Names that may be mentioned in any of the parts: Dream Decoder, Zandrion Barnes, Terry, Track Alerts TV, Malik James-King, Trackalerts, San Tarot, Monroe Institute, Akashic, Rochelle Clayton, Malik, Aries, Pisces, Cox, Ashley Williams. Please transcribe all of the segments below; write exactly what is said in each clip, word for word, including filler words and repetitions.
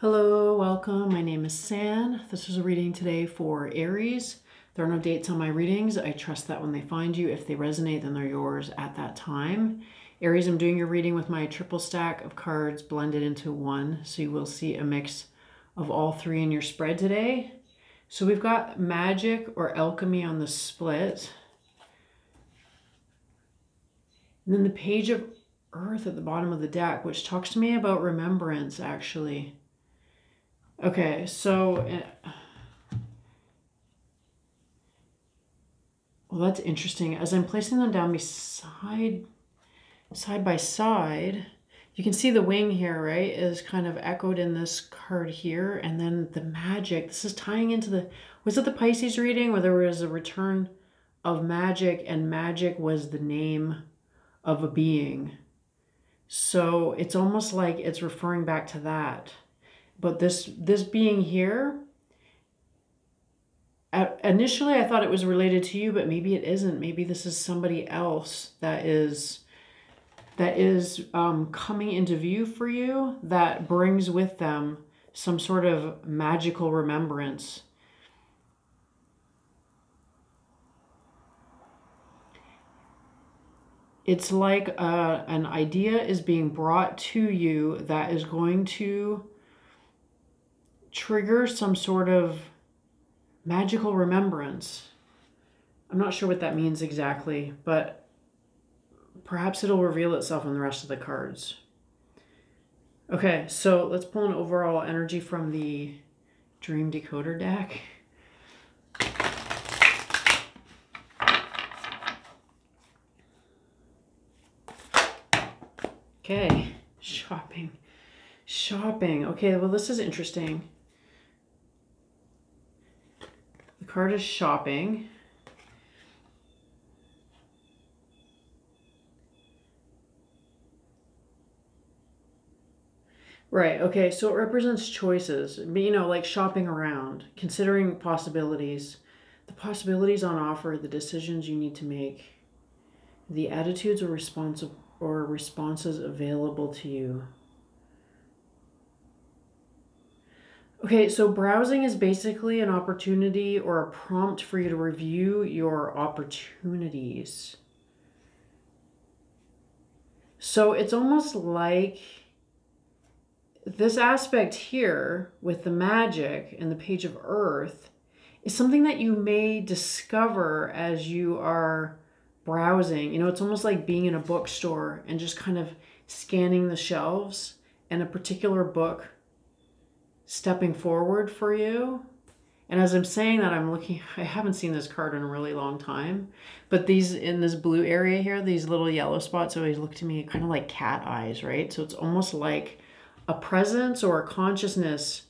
Hello, welcome. My name is San. This is a reading today for Aries. There are no dates on my readings. I trust that when they find you, if they resonate, then they're yours at that time. Aries, I'm doing your reading with my triple stack of cards blended into one, so you will see a mix of all three in your spread today. So we've got magic or alchemy on the split. And then the page of earth at the bottom of the deck, which talks to me about remembrance, actually. Okay, so, well, that's interesting. As I'm placing them down beside, side by side, you can see the wing here, right, is kind of echoed in this card here. And then the magic, this is tying into the, was it the Pisces reading where there was a return of magic, and magic was the name of a being? So it's almost like it's referring back to that. But this, this being here, initially I thought it was related to you, but maybe it isn't. Maybe this is somebody else that is, that is um, coming into view for you, that brings with them some sort of magical remembrance. It's like a, an idea is being brought to you that is going to trigger some sort of magical remembrance. I'm not sure what that means exactly, but perhaps it'll reveal itself in the rest of the cards. Okay, so let's pull an overall energy from the Dream Decoder deck. Okay, shopping. Shopping. Okay, well, this is interesting. The card is shopping. Right, okay, so it represents choices, you know, like shopping around, considering possibilities, the possibilities on offer, the decisions you need to make, the attitudes or responsi- or responses available to you. Okay, so browsing is basically an opportunity or a prompt for you to review your opportunities. So it's almost like this aspect here with the magic and the page of earth is something that you may discover as you are browsing. You know, it's almost like being in a bookstore and just kind of scanning the shelves, and a particular book stepping forward for you. And as I'm saying that, I'm looking, I haven't seen this card in a really long time, but these in this blue area here, these little yellow spots always look to me kind of like cat eyes, right? So it's almost like a presence or a consciousness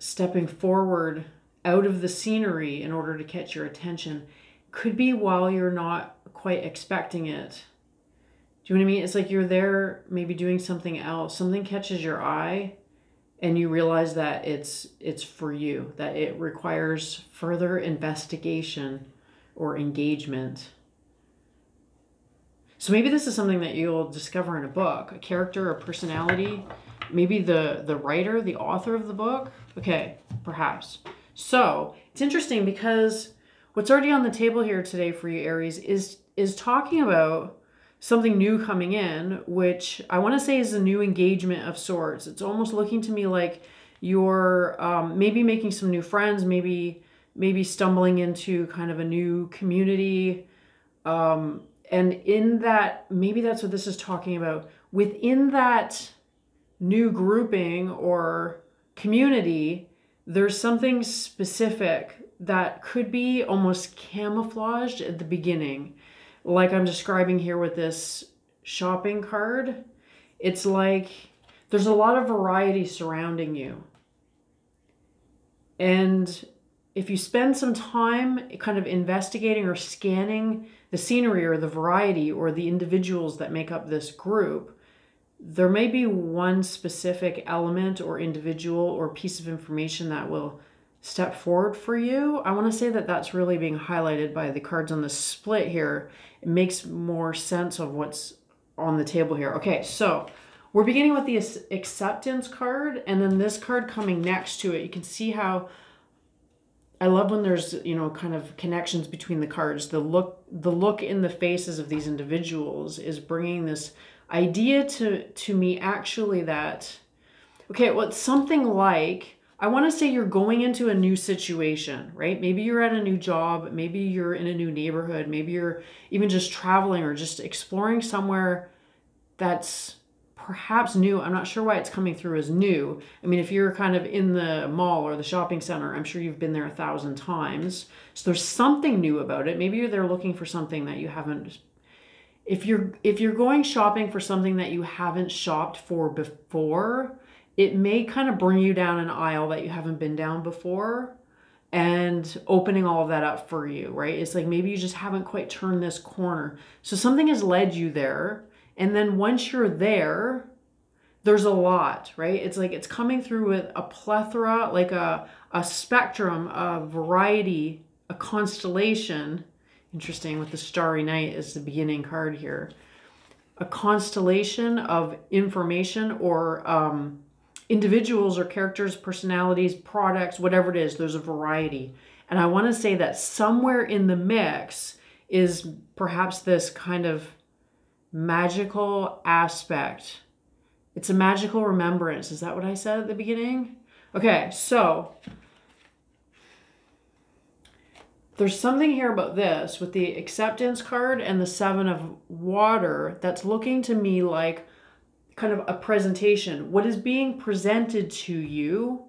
stepping forward out of the scenery in order to catch your attention. Could be while you're not quite expecting it. Do you know what I mean? It's like you're there maybe doing something else, something catches your eye, and you realize that it's it's for you, that it requires further investigation or engagement. So maybe this is something that you'll discover in a book, a character, a personality, maybe the, the writer, the author of the book. Okay, perhaps. So it's interesting because what's already on the table here today for you, Aries, is, is talking about something new coming in, which I want to say is a new engagement of sorts. It's almost looking to me like you're um, maybe making some new friends, maybe maybe stumbling into kind of a new community. Um, and in that, maybe that's what this is talking about. Within that new grouping or community, there's something specific that could be almost camouflaged at the beginning. Like I'm describing here with this shopping card, it's like there's a lot of variety surrounding you. And if you spend some time kind of investigating or scanning the scenery or the variety or the individuals that make up this group, there may be one specific element or individual or piece of information that will step forward for you. I want to say that that's really being highlighted by the cards on the split here. It makes more sense of what's on the table here. Okay, so We're beginning with the acceptance card, and then this card coming next to it. You can see how I love when there's, you know, kind of connections between the cards. The look, the look in the faces of these individuals is bringing this idea to, to me actually that, okay, well, it's something like, I want to say you're going into a new situation, right? Maybe you're at a new job. Maybe you're in a new neighborhood. Maybe you're even just traveling or just exploring somewhere that's perhaps new. I'm not sure why it's coming through as new. I mean, if you're kind of in the mall or the shopping center, I'm sure you've been there a thousand times. So there's something new about it. Maybe you're there looking for something that you haven't. If you're, if you're going shopping for something that you haven't shopped for before, it may kind of bring you down an aisle that you haven't been down before and opening all of that up for you, right? It's like maybe you just haven't quite turned this corner. So something has led you there. And then once you're there, there's a lot, right? It's like it's coming through with a plethora, like a, a spectrum, a variety, a constellation. Interesting with the Starry Night is the beginning card here. A constellation of information or um, individuals or characters, personalities, products, whatever it is, there's a variety. And I want to say that somewhere in the mix is perhaps this kind of magical aspect. It's a magical remembrance. Is that what I said at the beginning? Okay, so there's something here about this with the acceptance card and the Seven of Water that's looking to me like kind of a presentation. What is being presented to you,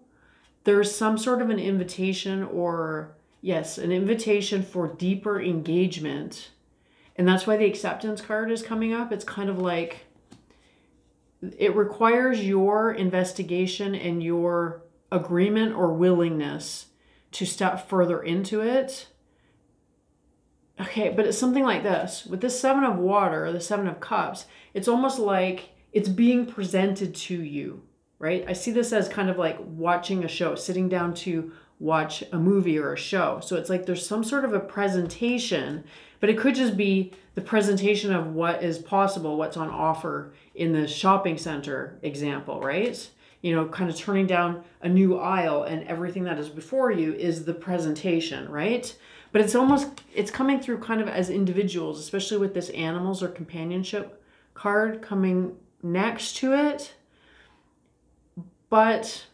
there's some sort of an invitation or, yes, an invitation for deeper engagement. And that's why the acceptance card is coming up. It's kind of like it requires your investigation and your agreement or willingness to step further into it. Okay, but it's something like this. With this Seven of Water, or the Seven of Cups, it's almost like it's being presented to you, right? I see this as kind of like watching a show, sitting down to watch a movie or a show. So it's like there's some sort of a presentation, but it could just be the presentation of what is possible, what's on offer in the shopping center example, right? You know, kind of turning down a new aisle and everything that is before you is the presentation, right? But it's almost, it's coming through kind of as individuals, especially with this animals or companionship card coming next to it. But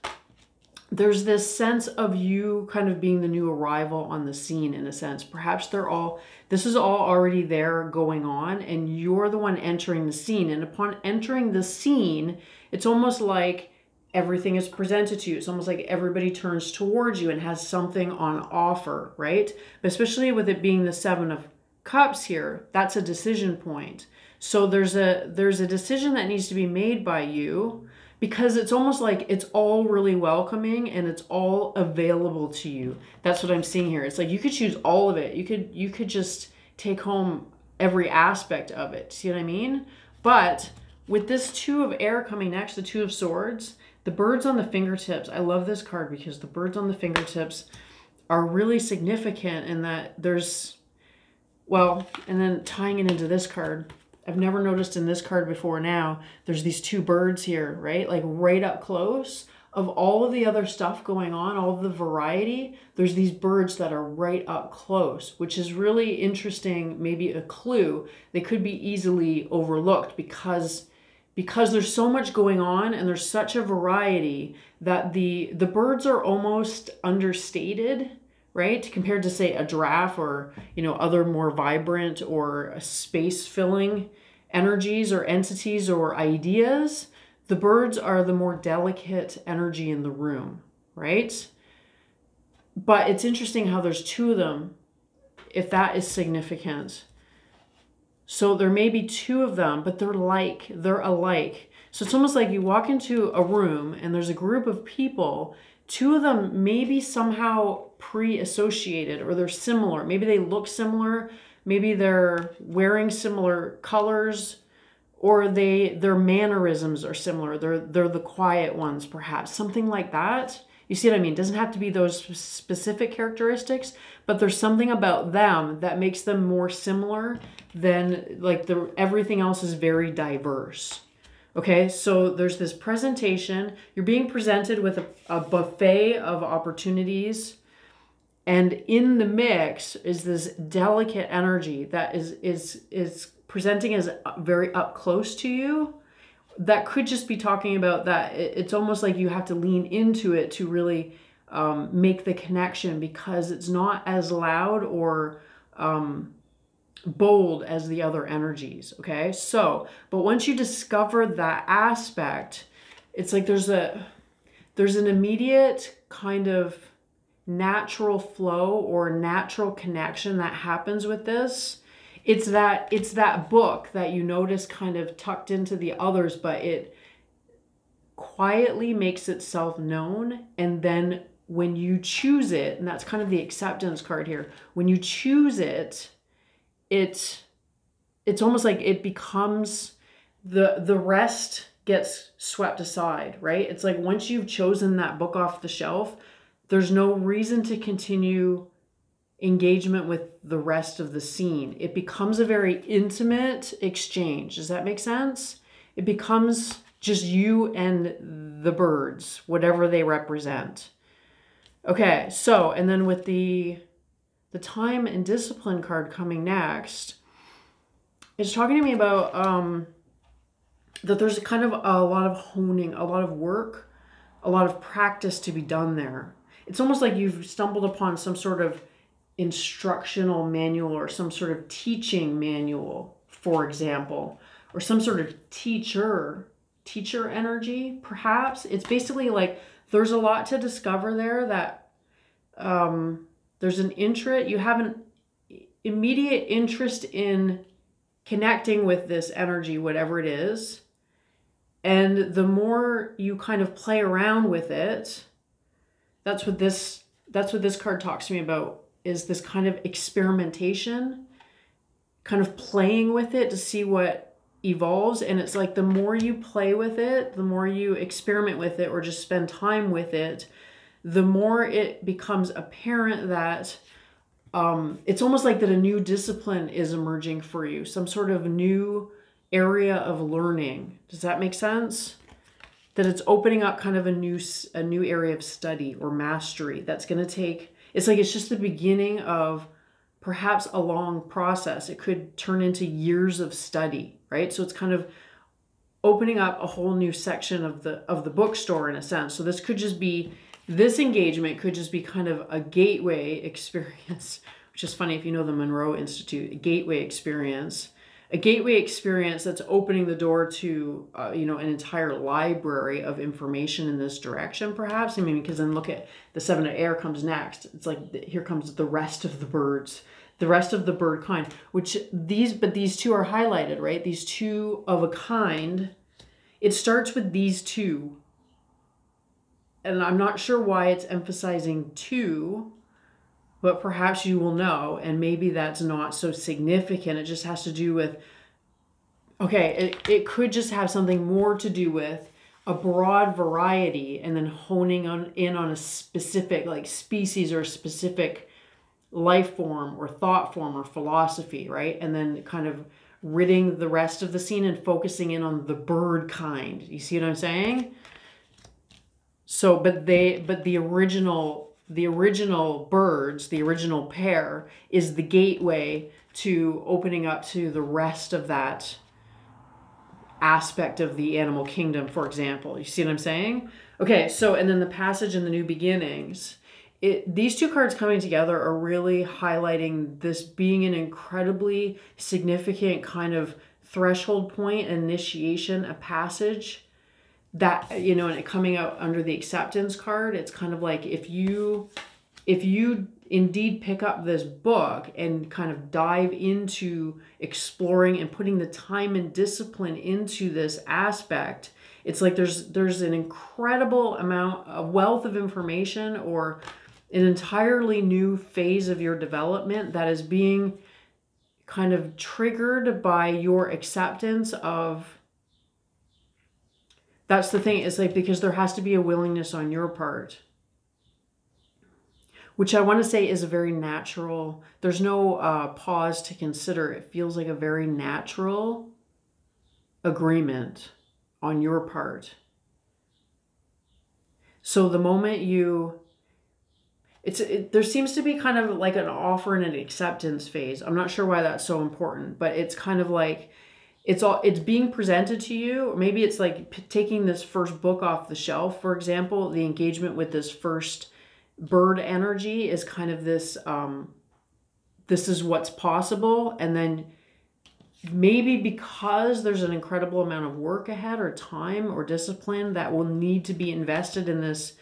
there's this sense of you kind of being the new arrival on the scene in a sense. Perhaps they're all, this is all already there going on and you're the one entering the scene. And upon entering the scene, it's almost like everything is presented to you. It's almost like everybody turns towards you and has something on offer, right? But especially with it being the Seven of Cups here, that's a decision point. So there's a, there's a decision that needs to be made by you, because it's almost like it's all really welcoming and it's all available to you. That's what I'm seeing here. It's like you could choose all of it. You could you could just take home every aspect of it. See what I mean? But with this Two of Air coming next, the Two of Swords, the birds on the fingertips. I love this card because the birds on the fingertips are really significant in that there's, well, and then tying it into this card. I've never noticed in this card before now, there's these two birds here, right? Like right up close of all of the other stuff going on, all of the variety, there's these birds that are right up close, which is really interesting, maybe a clue. They could be easily overlooked because, because there's so much going on and there's such a variety that the, the birds are almost understated, right? Compared to say a giraffe or, you know, other more vibrant or space filling energies or entities or ideas, the birds are the more delicate energy in the room, right? But it's interesting how there's two of them, if that is significant. So there may be two of them, but they're like, they're alike. So it's almost like you walk into a room and there's a group of people, two of them maybe somehow pre-associated or they're similar. Maybe they look similar. Maybe they're wearing similar colors or they their mannerisms are similar. They're, they're the quiet ones, perhaps. Something like that. You see what I mean? It doesn't have to be those specific characteristics, but there's something about them that makes them more similar than like the everything else is very diverse. Okay, so there's this presentation. You're being presented with a, a buffet of opportunities. And in the mix is this delicate energy that is, is, is presenting as very up close to you. That could just be talking about that. It's almost like you have to lean into it to really um, make the connection, because it's not as loud or um, bold as the other energies. Okay. So, but once you discover that aspect, it's like there's a, there's an immediate kind of natural flow or natural connection that happens with this. It's that, it's that book that you notice kind of tucked into the others, but it quietly makes itself known. And then when you choose it, and that's kind of the acceptance card here, when you choose it, it, it's almost like it becomes the, the rest gets swept aside, right? It's like once you've chosen that book off the shelf, there's no reason to continue engagement with the rest of the scene. It becomes a very intimate exchange. Does that make sense? It becomes just you and the birds, whatever they represent. Okay, so, and then with the, the time and discipline card coming next, it's talking to me about um, that there's kind of a lot of honing, a lot of work, a lot of practice to be done there. It's almost like you've stumbled upon some sort of instructional manual or some sort of teaching manual, for example, or some sort of teacher, teacher energy, perhaps. It's basically like there's a lot to discover there that um, there's an interest, you have an immediate interest in connecting with this energy, whatever it is. And the more you kind of play around with it, that's what this, that's what this card talks to me about, is this kind of experimentation, kind of playing with it to see what evolves. And it's like the more you play with it, the more you experiment with it or just spend time with it, the more it becomes apparent that um, it's almost like that a new discipline is emerging for you, some sort of new area of learning. Does that make sense? That it's opening up kind of a new, a new area of study or mastery that's going to take. It's like it's just the beginning of perhaps a long process. It could turn into years of study, right? So it's kind of opening up a whole new section of the of the bookstore in a sense. So this could just be, this engagement could just be kind of a gateway experience, which is funny if you know the Monroe Institute, a gateway experience, a gateway experience that's opening the door to, uh, you know, an entire library of information in this direction, perhaps. I mean, because then look at the seven of air comes next. It's like, here comes the rest of the birds, the rest of the bird kind, which these, but these two are highlighted, right? These two of a kind. It starts with these two. And I'm not sure why it's emphasizing two, but perhaps you will know, and maybe that's not so significant. It just has to do with, okay, it, it could just have something more to do with a broad variety and then honing on in on a specific like species or a specific life form or thought form or philosophy, right? And then kind of ridding the rest of the scene and focusing in on the bird kind. You see what I'm saying? So, but they, but the original... The original birds, the original pair, is the gateway to opening up to the rest of that aspect of the animal kingdom, for example. You see what I'm saying? Okay, so, and then the passage and the new beginnings. It, these two cards coming together are really highlighting this being an incredibly significant kind of threshold point, initiation, a passage. That, you know, and it coming out under the acceptance card, it's kind of like if you, if you indeed pick up this book and kind of dive into exploring and putting the time and discipline into this aspect, it's like there's, there's an incredible amount of wealth of information or an entirely new phase of your development that is being kind of triggered by your acceptance of. That's the thing. It's like, because there has to be a willingness on your part, which I want to say is a very natural, there's no uh, pause to consider. It feels like a very natural agreement on your part. So the moment you, it's it, there seems to be kind of like an offer and an acceptance phase. I'm not sure why that's so important, but it's kind of like it's all it's being presented to you. Or maybe it's like p taking this first book off the shelf, for example. The engagement with this first bird energy is kind of this. Um, this is what's possible, and then maybe because there's an incredible amount of work ahead or time or discipline that will need to be invested in this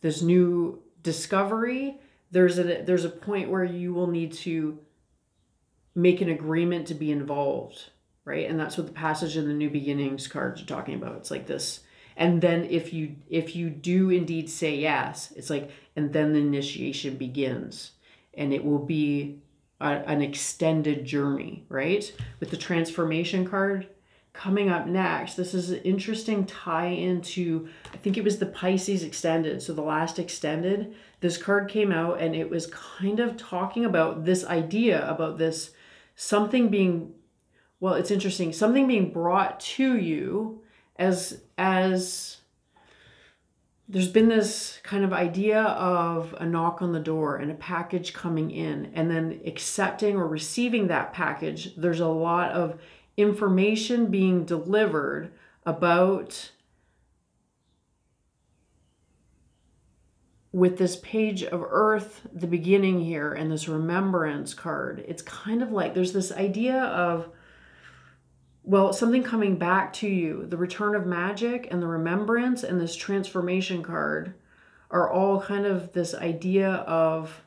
this new discovery, there's a there's a point where you will need to make an agreement to be involved, right? And that's what the passage in the New Beginnings cards are talking about. It's like this, and then if you if you do indeed say yes, it's like, and then the initiation begins, and it will be an extended journey, right? With the transformation card coming up next, this is an interesting tie into, I think it was the Pisces extended. So the last extended, this card came out and it was kind of talking about this idea about this something being, well, it's interesting, something being brought to you as, as there's been this kind of idea of a knock on the door and a package coming in, and then accepting or receiving that package. There's a lot of information being delivered about, with this page of earth, the beginning here, and this remembrance card. It's kind of like there's this idea of, well, something coming back to you. The return of magic and the remembrance and this transformation card are all kind of this idea of,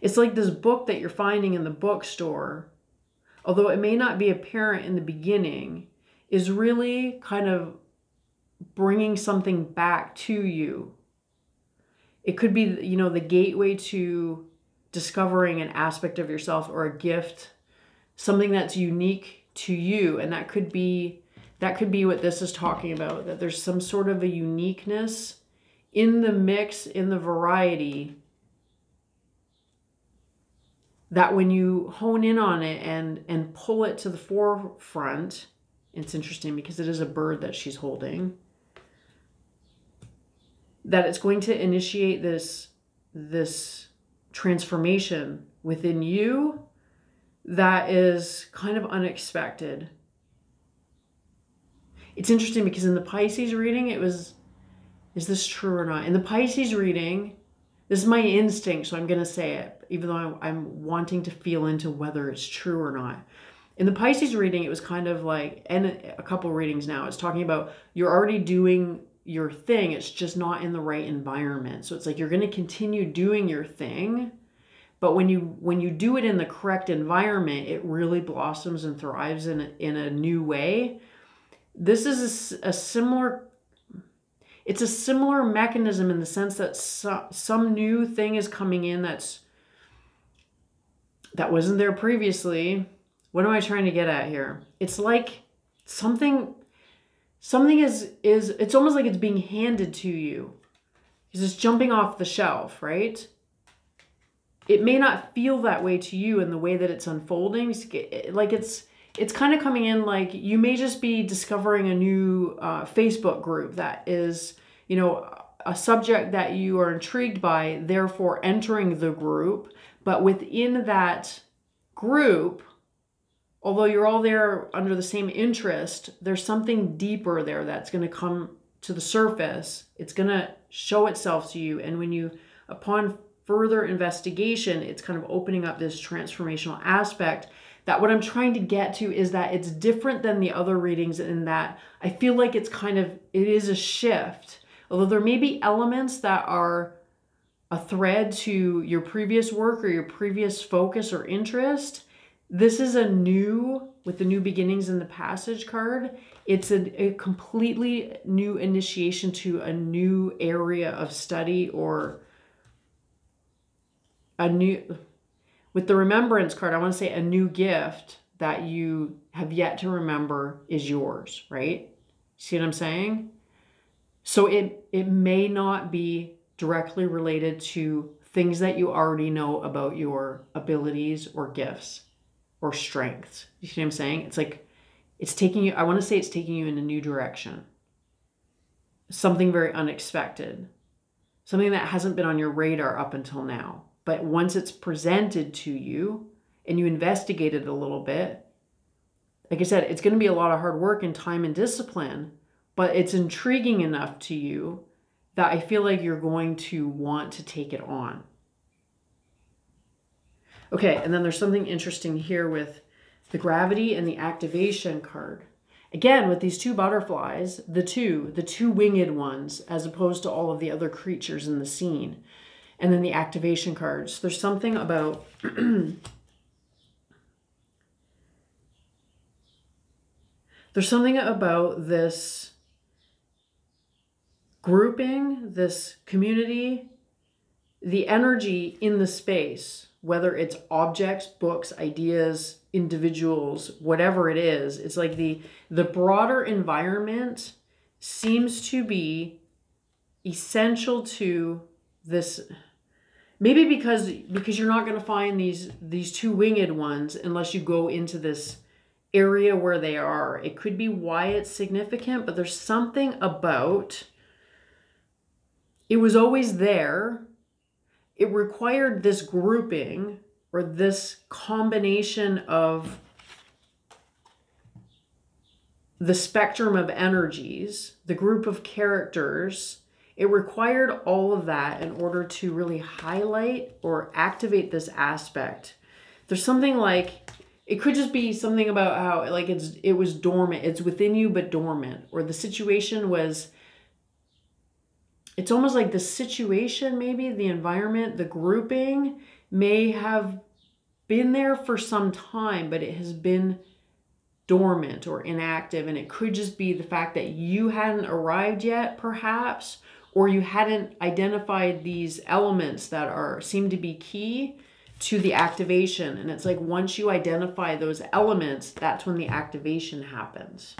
it's like this book that you're finding in the bookstore, although it may not be apparent in the beginning, is really kind of bringing something back to you. It could be, you know, the gateway to discovering an aspect of yourself or a gift, something that's unique to you. And that could be, that could be what this is talking about, that there's some sort of a uniqueness in the mix, in the variety, that when you hone in on it and, and pull it to the forefront, it's interesting because it is a bird that she's holding, that it's going to initiate this, this transformation within you that is kind of unexpected. It's interesting because in the Pisces reading, it was, is this true or not? In the Pisces reading, this is my instinct, so I'm going to say it, even though I'm, I'm wanting to feel into whether it's true or not. In the Pisces reading, it was kind of like, and a couple readings now, it's talking about you're already doing your thing, it's just not in the right environment. So it's like you're going to continue doing your thing, but when you when you do it in the correct environment, it really blossoms and thrives in a, in a new way. This is a, a similar, it's a similar mechanism in the sense that so, some new thing is coming in that's that wasn't there previously. What am I trying to get at here? It's like something something is is it's almost like it's being handed to you. It's just jumping off the shelf, right? It may not feel that way to you in the way that it's unfolding. Like it's, it's kind of coming in like you may just be discovering a new uh, Facebook group that is, you know, a subject that you are intrigued by, therefore entering the group. But within that group, although you're all there under the same interest, there's something deeper there that's going to come to the surface. It's going to show itself to you. And when you, upon further investigation, it's kind of opening up this transformational aspect that what I'm trying to get to is that it's different than the other readings in that I feel like it's kind of, it is a shift. Although there may be elements that are a thread to your previous work or your previous focus or interest, this is a new, with the New Beginnings in the Passage card, it's a, a completely new initiation to a new area of study or a new, with the remembrance card, I want to say a new gift that you have yet to remember is yours, right? See what I'm saying? So it, it may not be directly related to things that you already know about your abilities or gifts or strengths. You see what I'm saying? It's like It's taking you, I want to say it's taking you in a new direction. Something very unexpected. Something that hasn't been on your radar up until now. But once it's presented to you and you investigate it a little bit, like I said, it's going to be a lot of hard work and time and discipline, but it's intriguing enough to you that I feel like you're going to want to take it on. Okay, and then there's something interesting here with the gravity and the activation card. Again, with these two butterflies, the two, the two winged ones, as opposed to all of the other creatures in the scene. And then the activation cards. There's something about... there's something about this grouping, this community, the energy in the space, whether it's objects, books, ideas, individuals, whatever it is. It's like the, the broader environment seems to be essential to this. Maybe because, because you're not going to find these, these two winged ones unless you go into this area where they are. It could be why it's significant, but there's something about it was always there. It required this grouping or this combination of the spectrum of energies, the group of characters. It required all of that in order to really highlight or activate this aspect. There's something like, it could just be something about how like it's it was dormant. It's within you but dormant. Or the situation was, it's almost like the situation, maybe the environment, the grouping may have been there for some time, but it has been dormant or inactive. And it could just be the fact that you hadn't arrived yet, perhaps, or you hadn't identified these elements that are seem to be key to the activation. And it's like once you identify those elements, that's when the activation happens.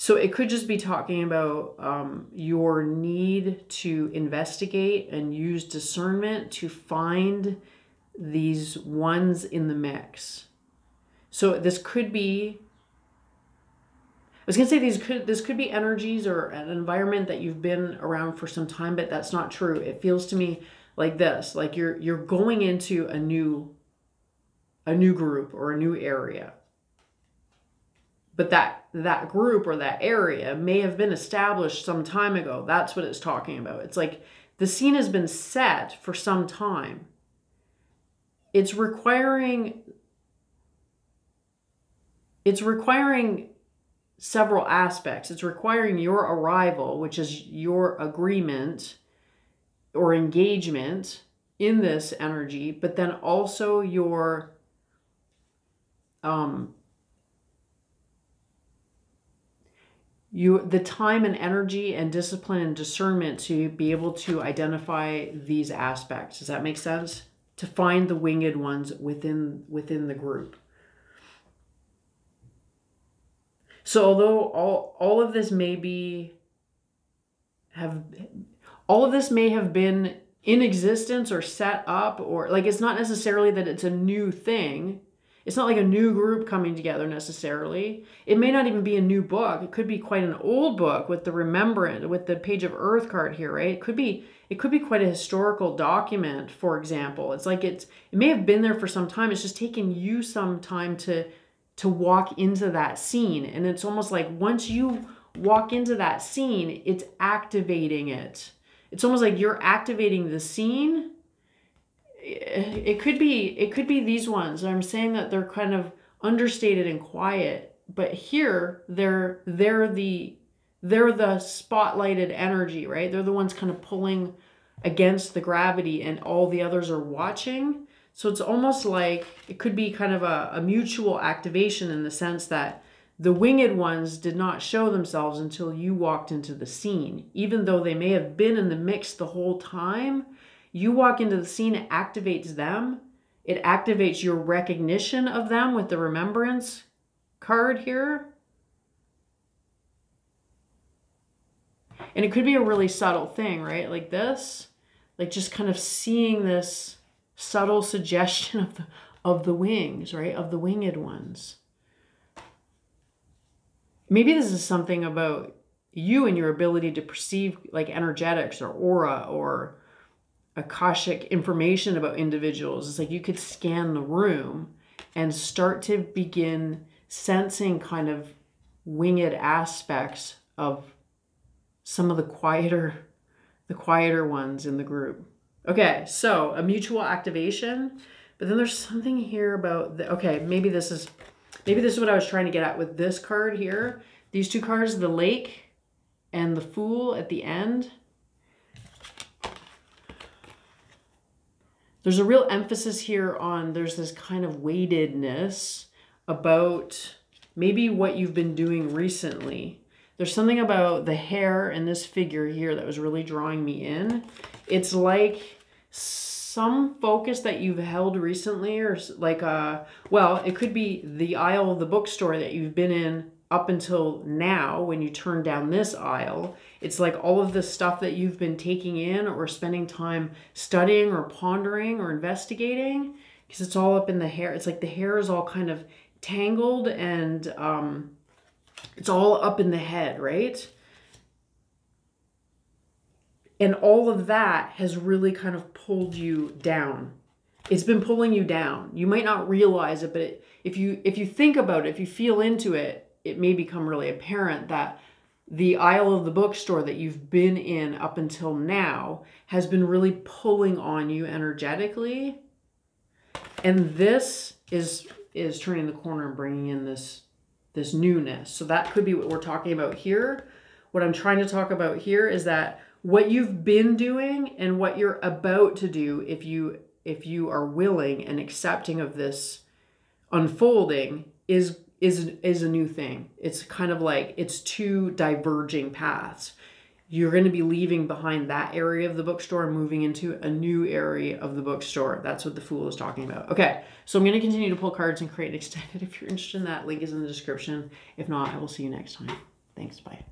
So it could just be talking about um, your need to investigate and use discernment to find these ones in the mix. So this could be, I was gonna say these could, this could be energies or an environment that you've been around for some time, but that's not true. It feels to me like this, like you're you're going into a new, a new group or a new area. But that, that group or that area may have been established some time ago. That's what it's talking about. It's like the scene has been set for some time. It's requiring, it's requiring several aspects. It's requiring your arrival, which is your agreement or engagement in this energy, but then also your... um. You, the time and energy and discipline and discernment to be able to identify these aspects. Does that make sense? To find the winged ones within, within the group. So although all, all of this may be, have, all of this may have been in existence or set up, or like, it's not necessarily that it's a new thing. It's not like a new group coming together necessarily. It may not even be a new book. It could be quite an old book with the remembrance, with the Page of Earth card here, right? It could be, it could be quite a historical document, for example. It's like it's, it may have been there for some time. It's just taken you some time to, to walk into that scene. And it's almost like once you walk into that scene, it's activating it. It's almost like you're activating the scene. It could be, it could be these ones. I'm saying that they're kind of understated and quiet, but here they're, they're the, they're the spotlighted energy, right? They're the ones kind of pulling against the gravity and all the others are watching. So it's almost like it could be kind of a, a mutual activation in the sense that the winged ones did not show themselves until you walked into the scene, even though they may have been in the mix the whole time. You walk into the scene, it activates them. It activates your recognition of them with the remembrance card here. And it could be a really subtle thing, right? Like this, like just kind of seeing this subtle suggestion of the, of the wings, right? Of the winged ones. Maybe this is something about you and your ability to perceive like energetics or aura or Akashic information about individuals. It's like you could scan the room and start to begin sensing kind of winged aspects of some of the quieter, the quieter ones in the group. Okay, so a mutual activation, but then there's something here about the, okay, maybe this is, maybe this is what I was trying to get at with this card here. These two cards, the Lake and the Fool at the end. There's a real emphasis here on there's this kind of weightedness about maybe what you've been doing recently. There's something about the hair and this figure here that was really drawing me in. It's like some focus that you've held recently, or like a, well, it could be the aisle of the bookstore that you've been in up until now. When you turn down this aisle, it's like all of the stuff that you've been taking in or spending time studying or pondering or investigating, because it's all up in the hair. It's like the hair is all kind of tangled and um, it's all up in the head, right? And all of that has really kind of pulled you down. It's been pulling you down. You might not realize it, but it, if you if you think about it, if you feel into it, it may become really apparent that the aisle of the bookstore that you've been in up until now has been really pulling on you energetically. And this is, is turning the corner and bringing in this, this newness. So that could be what we're talking about here. What I'm trying to talk about here is that what you've been doing and what you're about to do, if you, if you are willing and accepting of this unfolding, is is is a new thing. It's kind of like, it's two diverging paths. You're going to be leaving behind that area of the bookstore and moving into a new area of the bookstore. That's what the Fool is talking about. Okay, so I'm going to continue to pull cards and create an extended. If you're interested in that, link is in the description. If not, I will see you next time. Thanks, bye.